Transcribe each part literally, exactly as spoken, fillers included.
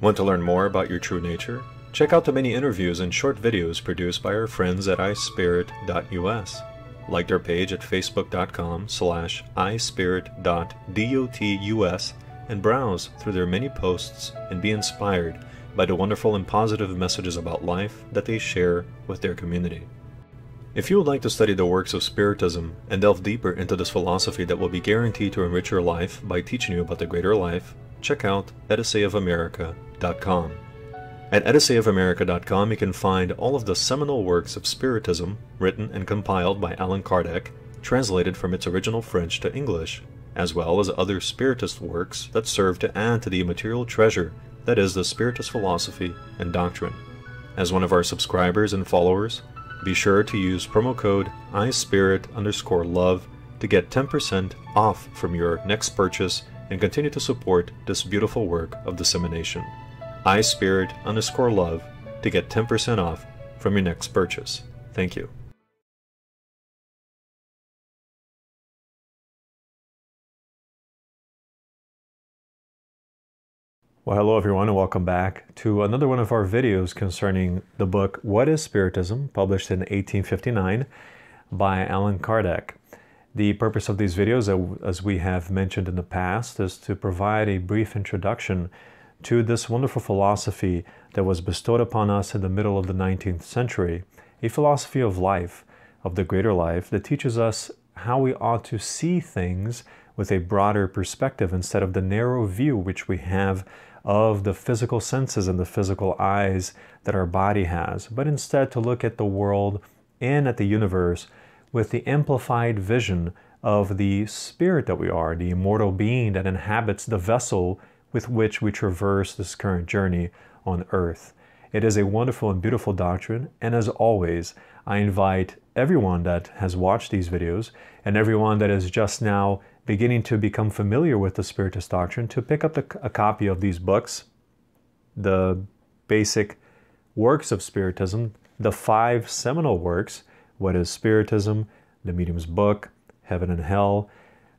Want to learn more about your true nature? Check out the many interviews and short videos produced by our friends at i spirit dot U S. Like their page at facebook dot com slash i spirit dot dot U S and browse through their many posts and be inspired by the wonderful and positive messages about life that they share with their community. If you would like to study the works of Spiritism and delve deeper into this philosophy that will be guaranteed to enrich your life by teaching you about the greater life, check out edicei of america dot com. At edicei of america dot com you can find all of the seminal works of Spiritism written and compiled by Alan Kardec, translated from its original French to English, as well as other Spiritist works that serve to add to the immaterial treasure that is the Spiritist philosophy and doctrine. As one of our subscribers and followers, be sure to use promo code i spirit underscore love to get ten percent off from your next purchase and continue to support this beautiful work of dissemination. iSpirit underscore love to get ten percent off from your next purchase. Thank you. Well, hello everyone and welcome back to another one of our videos concerning the book What is Spiritism? Published in eighteen fifty-nine by Alan Kardec. The purpose of these videos, as we have mentioned in the past, is to provide a brief introduction to this wonderful philosophy that was bestowed upon us in the middle of the nineteenth century, a philosophy of life, of the greater life, that teaches us how we ought to see things with a broader perspective instead of the narrow view which we have of the physical senses and the physical eyes that our body has, but instead to look at the world and at the universe with the amplified vision of the spirit that we are, the immortal being that inhabits the vessel with which we traverse this current journey on earth. It is a wonderful and beautiful doctrine, and as always, I invite everyone that has watched these videos and everyone that is just now beginning to become familiar with the Spiritist doctrine to pick up the, a copy of these books, the basic works of Spiritism, the five seminal works, What is Spiritism?, The Medium's Book, Heaven and Hell,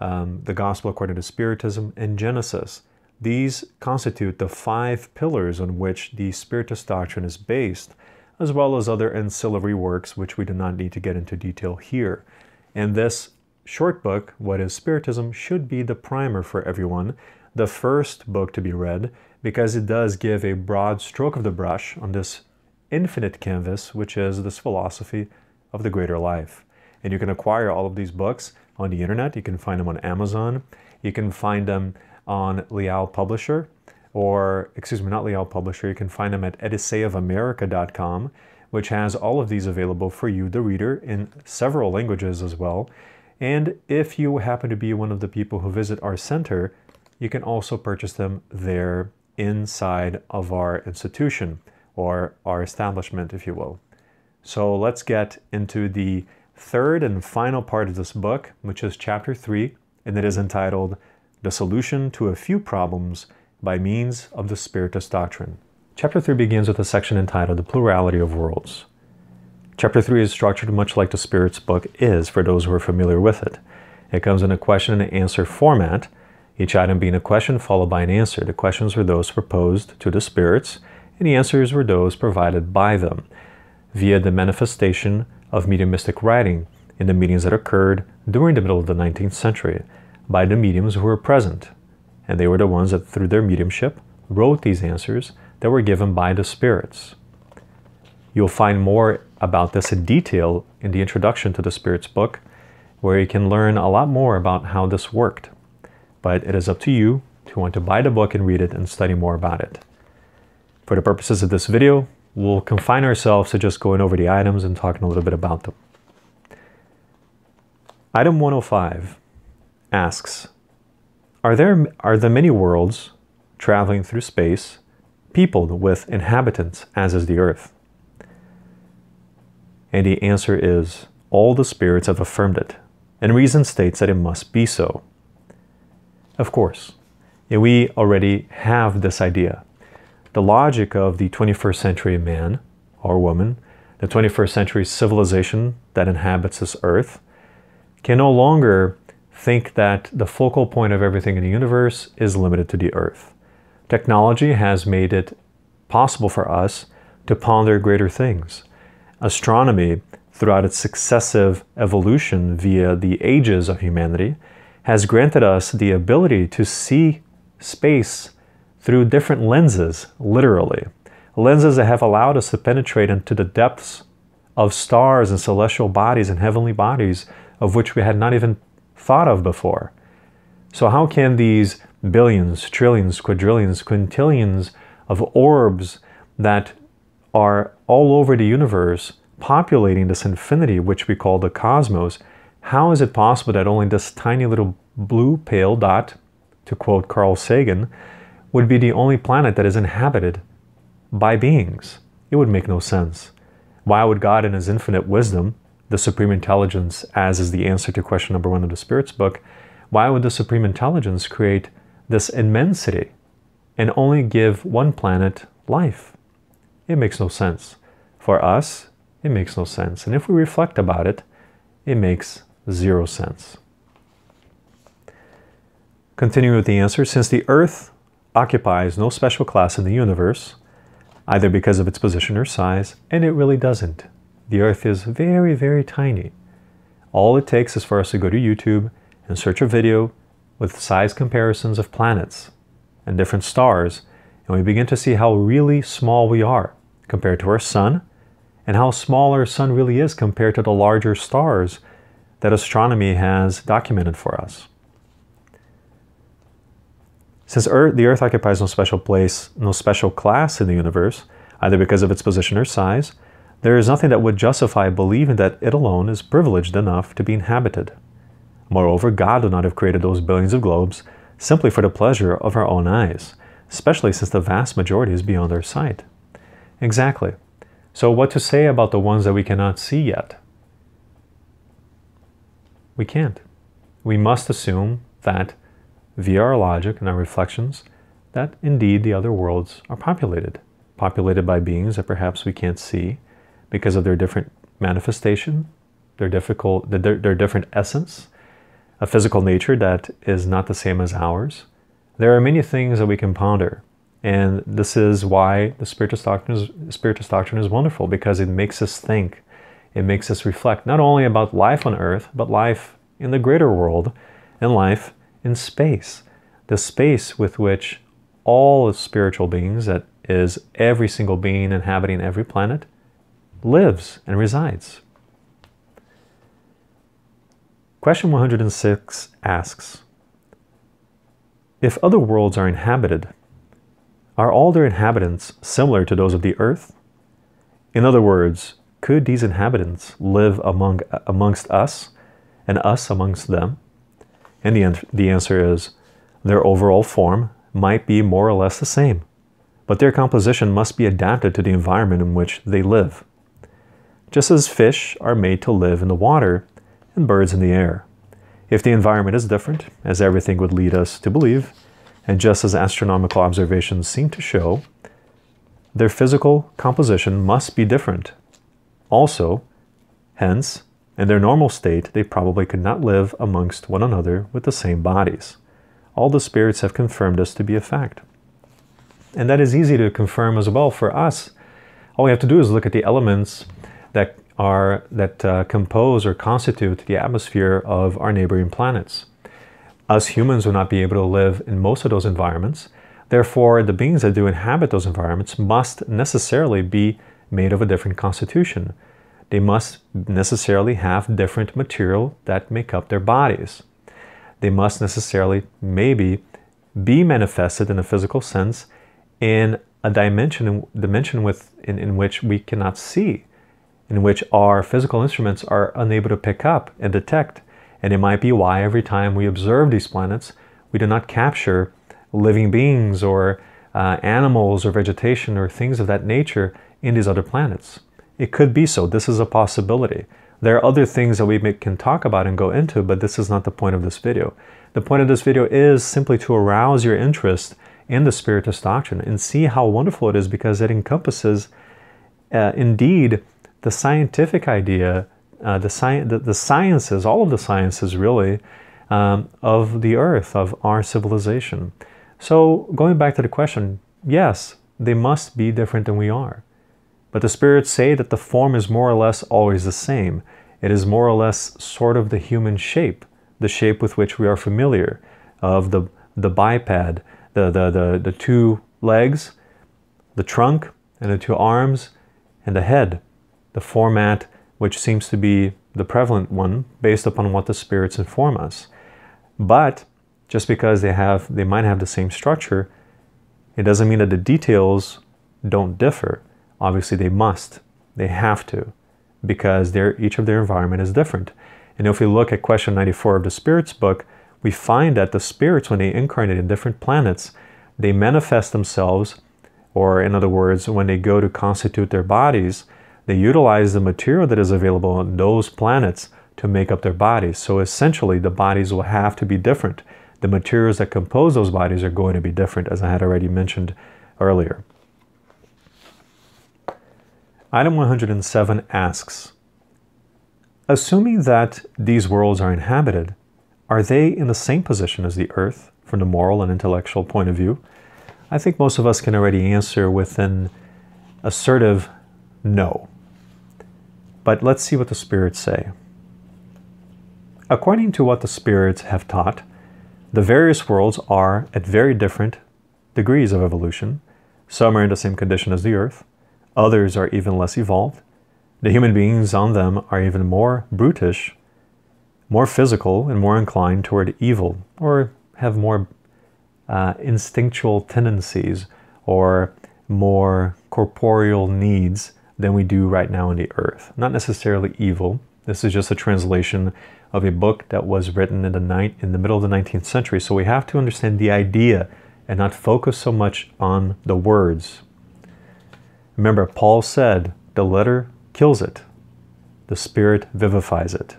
um, The Gospel According to Spiritism, and Genesis. These constitute the five pillars on which the Spiritist doctrine is based, as well as other ancillary works which we do not need to get into detail here. And this short book, What is Spiritism?, should be the primer for everyone, the first book to be read, because it does give a broad stroke of the brush on this infinite canvas, which is this philosophy of the greater life. And you can acquire all of these books on the internet. You can find them on Amazon. You can find them on Liao Publisher, or excuse me, not Liao Publisher, you can find them at edicei of america dot com, which has all of these available for you, the reader, in several languages as well. And if you happen to be one of the people who visit our center, you can also purchase them there inside of our institution, or our establishment, if you will. So let's get into the third and final part of this book, which is chapter three, and it is entitled The Solution to a Few Problems by Means of the Spiritist Doctrine. Chapter three begins with a section entitled The Plurality of Worlds. Chapter three is structured much like the Spirit's Book is for those who are familiar with it. It comes in a question and answer format, each item being a question followed by an answer. The questions were those proposed to the spirits, and the answers were those provided by them via the manifestation of mediumistic writing in the meetings that occurred during the middle of the nineteenth century. By the mediums who were present, and they were the ones that through their mediumship wrote these answers that were given by the spirits. You'll find more about this in detail in the introduction to the Spirit's Book, where you can learn a lot more about how this worked, but it is up to you to want to buy the book and read it and study more about it. For the purposes of this video, we'll confine ourselves to just going over the items and talking a little bit about them. Item one oh five asks, are there are the many worlds traveling through space peopled with inhabitants as is the earth? And the answer is, all the spirits have affirmed it, and reason states that it must be so. Of course, we already have this idea. The logic of the twenty-first century man or woman, the twenty-first century civilization that inhabits this earth, can no longer think that the focal point of everything in the universe is limited to the earth. Technology has made it possible for us to ponder greater things. Astronomy, throughout its successive evolution via the ages of humanity, has granted us the ability to see space through different lenses, literally. Lenses that have allowed us to penetrate into the depths of stars and celestial bodies and heavenly bodies of which we had not even thought of before. So how can these billions, trillions, quadrillions, quintillions of orbs that are all over the universe populating this infinity which we call the cosmos, how is it possible that only this tiny little blue pale dot, to quote Carl Sagan, would be the only planet that is inhabited by beings? It would make no sense. Why would God in His infinite wisdom, the Supreme Intelligence, as is the answer to question number one of the Spirit's Book, why would the Supreme Intelligence create this immensity and only give one planet life? It makes no sense. For us, it makes no sense. And if we reflect about it, it makes zero sense. Continuing with the answer, since the Earth occupies no special class in the universe, either because of its position or size, and it really doesn't. The Earth is very, very tiny. All it takes is for us to go to YouTube and search a video with size comparisons of planets and different stars, and we begin to see how really small we are compared to our sun, and how small our sun really is compared to the larger stars that astronomy has documented for us. Since Earth, the Earth occupies no special place, no special class in the universe, either because of its position or size, there is nothing that would justify believing that it alone is privileged enough to be inhabited. Moreover, God would not have created those billions of globes simply for the pleasure of our own eyes, especially since the vast majority is beyond our sight. Exactly. So what to say about the ones that we cannot see yet? We can't. We must assume that, via our logic and our reflections, that indeed the other worlds are populated. Populated by beings that perhaps we can't see because of their different manifestation, their, difficult, their, their different essence, a physical nature that is not the same as ours. There are many things that we can ponder. And this is why the Spiritist doctrine is, Spiritist doctrine is wonderful, because it makes us think, it makes us reflect, not only about life on Earth, but life in the greater world, and life in space. The space with which all spiritual beings, that is every single being inhabiting every planet, lives and resides. Question one hundred six asks, if other worlds are inhabited, are all their inhabitants similar to those of the Earth? In other words, could these inhabitants live among, amongst us, and us amongst them? And the, the answer is, their overall form might be more or less the same, but their composition must be adapted to the environment in which they live. Just as fish are made to live in the water and birds in the air. If the environment is different, as everything would lead us to believe, and just as astronomical observations seem to show, their physical composition must be different. Also, hence, in their normal state, they probably could not live amongst one another with the same bodies. All the spirits have confirmed this to be a fact. And that is easy to confirm as well for us. All we have to do is look at the elements that, are, that uh, compose or constitute the atmosphere of our neighboring planets. Us humans will not be able to live in most of those environments. Therefore, the beings that do inhabit those environments must necessarily be made of a different constitution. They must necessarily have different material that make up their bodies. They must necessarily, maybe, be manifested in a physical sense in a dimension, dimension with, in, in which we cannot see, in which our physical instruments are unable to pick up and detect. And it might be why every time we observe these planets, we do not capture living beings or uh, animals or vegetation or things of that nature in these other planets. It could be so. This is a possibility. There are other things that we may, can talk about and go into, but this is not the point of this video. The point of this video is simply to arouse your interest in the Spiritist doctrine and see how wonderful it is, because it encompasses, uh, indeed, the scientific idea, Uh, the, sci the, the sciences, all of the sciences really, um, of the Earth, of our civilization. So going back to the question, yes, they must be different than we are. But the spirits say that the form is more or less always the same. It is more or less sort of the human shape, the shape with which we are familiar, of the, the biped, the, the, the, the two legs, the trunk, and the two arms, and the head, the format which seems to be the prevalent one based upon what the spirits inform us. But just because they have, they might have the same structure, it doesn't mean that the details don't differ. Obviously they must, they have to, because they're, each of their environment is different. And if we look at question ninety-four of the Spirits' Book, we find that the spirits, when they incarnate in different planets, they manifest themselves, or in other words, when they go to constitute their bodies, they utilize the material that is available on those planets to make up their bodies. So essentially, the bodies will have to be different. The materials that compose those bodies are going to be different, as I had already mentioned earlier. Item one hundred seven asks, assuming that these worlds are inhabited, are they in the same position as the Earth from the moral and intellectual point of view? I think most of us can already answer with an assertive no. But let's see what the spirits say. According to what the spirits have taught, the various worlds are at very different degrees of evolution. Some are in the same condition as the Earth, others are even less evolved. The human beings on them are even more brutish, more physical, and more inclined toward evil, or have more uh, instinctual tendencies, or more corporeal needs than we do right now on the Earth. Not necessarily evil. This is just a translation of a book that was written in the, night, in the middle of the nineteenth century. So we have to understand the idea and not focus so much on the words. Remember, Paul said, the letter kills it. The spirit vivifies it.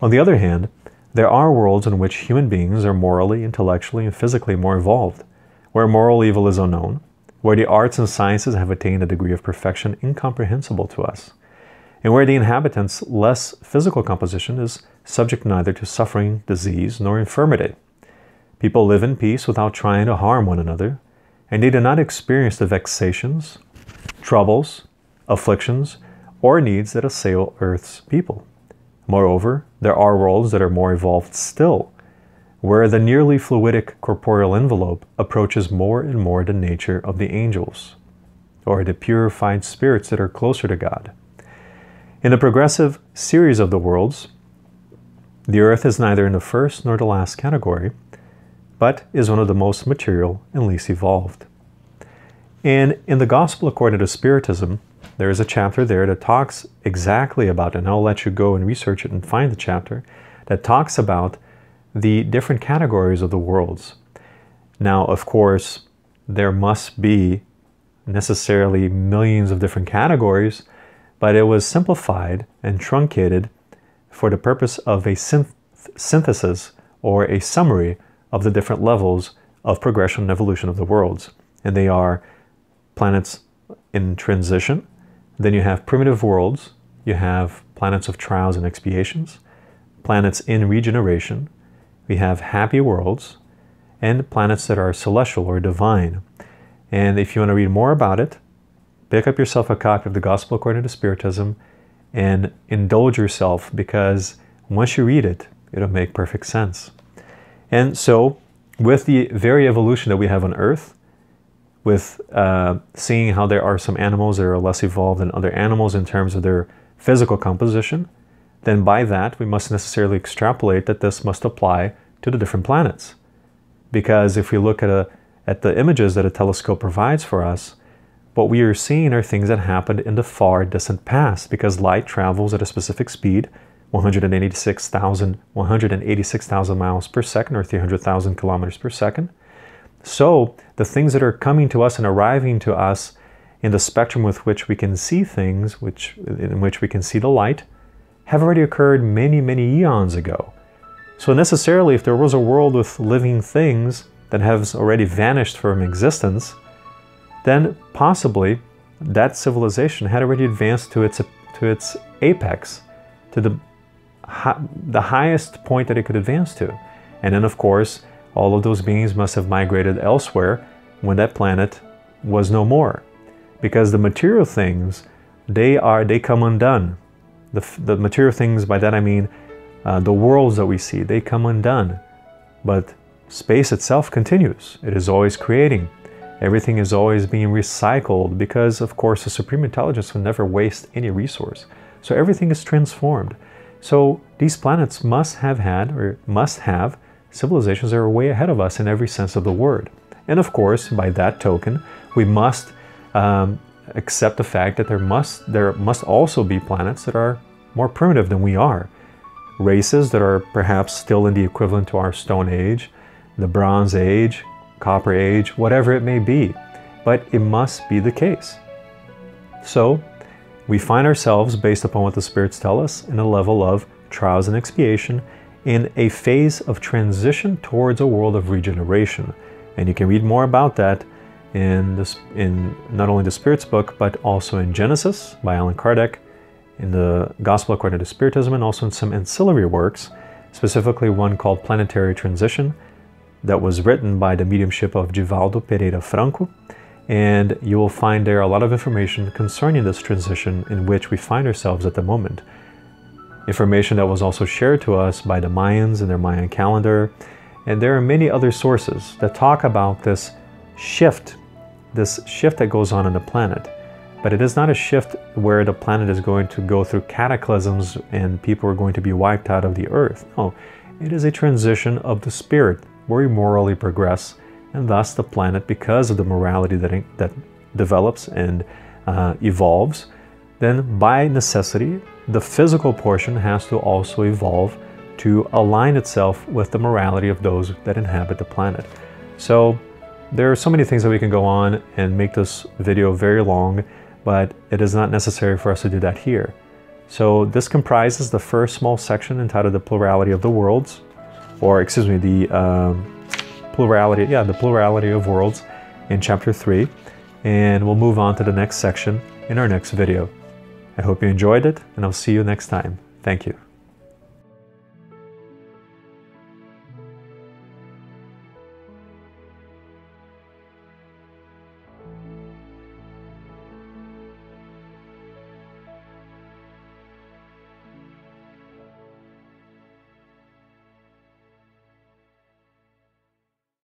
On the other hand, there are worlds in which human beings are morally, intellectually, and physically more evolved, where moral evil is unknown, where the arts and sciences have attained a degree of perfection incomprehensible to us, and where the inhabitants' less physical composition is subject neither to suffering, disease, nor infirmity. People live in peace without trying to harm one another, and they do not experience the vexations, troubles, afflictions, or needs that assail Earth's people. Moreover, there are worlds that are more evolved still, where the nearly fluidic corporeal envelope approaches more and more the nature of the angels, or the purified spirits that are closer to God. In the progressive series of the worlds, the Earth is neither in the first nor the last category, but is one of the most material and least evolved. And in the Gospel According to Spiritism, there is a chapter there that talks exactly about, and I'll let you go and research it and find the chapter, that talks about the different categories of the worlds. Now, of course, there must be necessarily millions of different categories, but it was simplified and truncated for the purpose of a synth synthesis or a summary of the different levels of progression and evolution of the worlds. And they are planets in transition, then you have primitive worlds, you have planets of trials and expiations, planets in regeneration, we have happy worlds, and planets that are celestial or divine. And if you want to read more about it, pick up yourself a copy of the Gospel According to Spiritism and indulge yourself, because once you read it, it'll make perfect sense. And so, with the very evolution that we have on Earth, with uh, seeing how there are some animals that are less evolved than other animals in terms of their physical composition, then by that, we must necessarily extrapolate that this must apply to the different planets. Because if we look at, a, at the images that a telescope provides for us, what we are seeing are things that happened in the far distant past, because light travels at a specific speed, one hundred eighty-six thousand miles per second, or three hundred thousand kilometers per second. So the things that are coming to us and arriving to us in the spectrum with which we can see things, which, in which we can see the light, have already occurred many, many eons ago. So necessarily, if there was a world with living things that has already vanished from existence, then possibly that civilization had already advanced to its, to its apex, to the, the highest point that it could advance to. And then, of course, all of those beings must have migrated elsewhere when that planet was no more. Because the material things, they are, they come undone. The, the material things, by that I mean uh, the worlds that we see, they come undone. But space itself continues. It is always creating. Everything is always being recycled because, of course, the Supreme Intelligence will never waste any resource. So everything is transformed. So these planets must have had, or must have, civilizations that are way ahead of us in every sense of the word. And of course, by that token, we must um, accept the fact that there must, there must also be planets that are more primitive than we are. Races that are perhaps still in the equivalent to our Stone Age, the Bronze Age, Copper Age, whatever it may be. But it must be the case. So we find ourselves, based upon what the spirits tell us, in a level of trials and expiation, in a phase of transition towards a world of regeneration. And you can read more about that in, this, in not only the Spirits' Book, but also in Genesis by Alan Kardec, in the Gospel According to Spiritism, and also in some ancillary works, specifically one called Planetary Transition, that was written by the mediumship of Givaldo Pereira Franco. And you will find there a lot of information concerning this transition in which we find ourselves at the moment. Information that was also shared to us by the Mayans and their Mayan calendar. And there are many other sources that talk about this shift, this shift that goes on in the planet. But it is not a shift where the planet is going to go through cataclysms and people are going to be wiped out of the earth. No, it is a transition of the spirit where we morally progress, and thus the planet, because of the morality that, it, that develops and uh, evolves, then by necessity, the physical portion has to also evolve to align itself with the morality of those that inhabit the planet. So there are so many things that we can go on and make this video very long, but it is not necessary for us to do that here. So this comprises the first small section entitled The Plurality of the Worlds, or excuse me, the um, plurality, yeah, the plurality of worlds in chapter three. And we'll move on to the next section in our next video. I hope you enjoyed it, and I'll see you next time. Thank you.